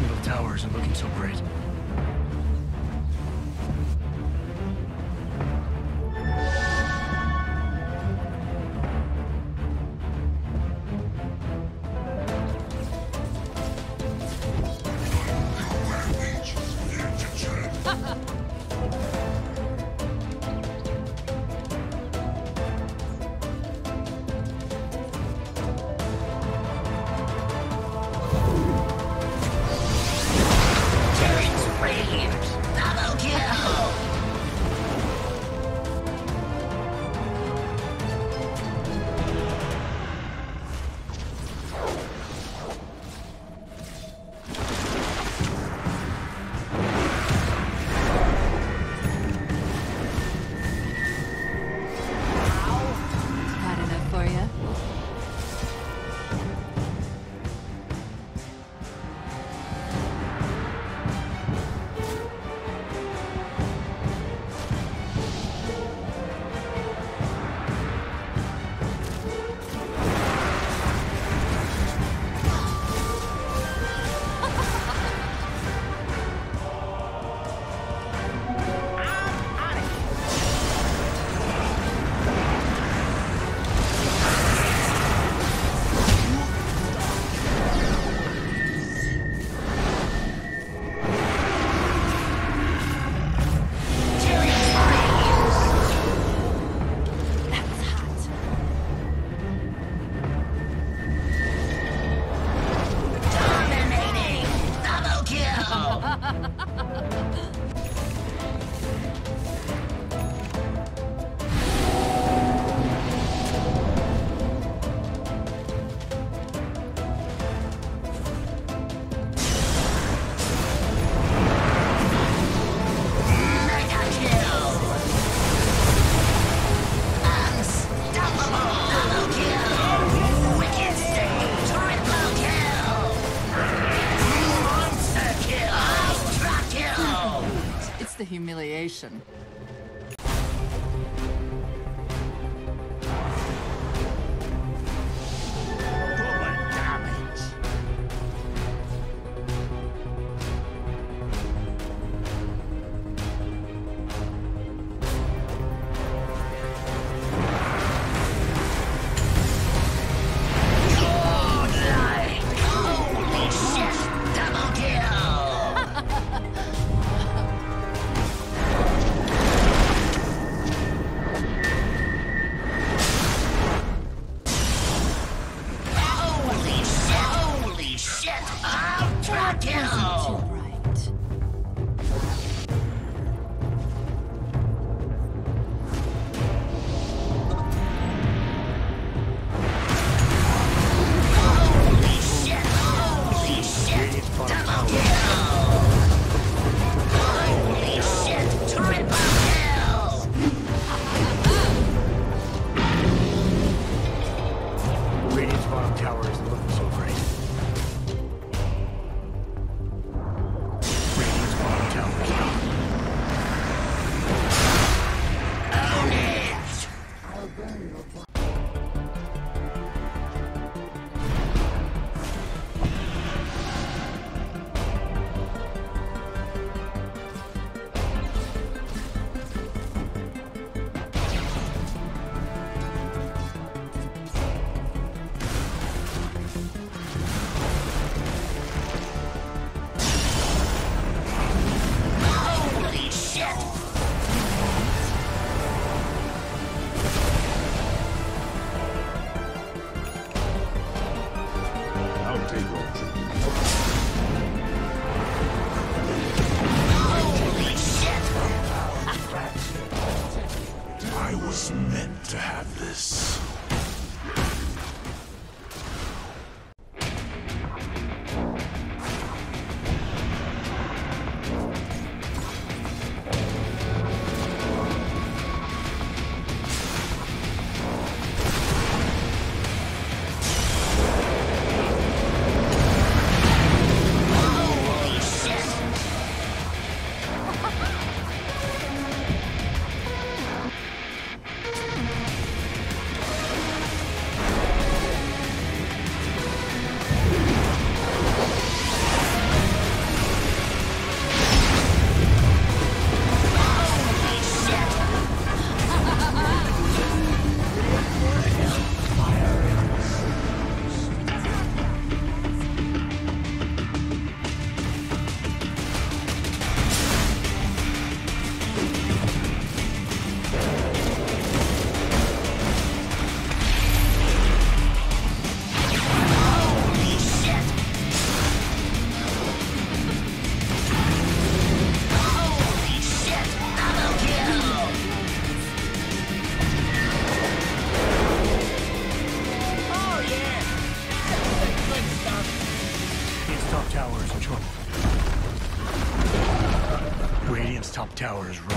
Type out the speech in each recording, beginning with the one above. middle tower isn't looking so great. The humiliation. top tower is in trouble. Radiant's top tower is rubble.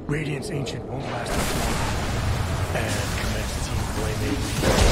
Radiant's Ancient won't last long, and commence team blaming.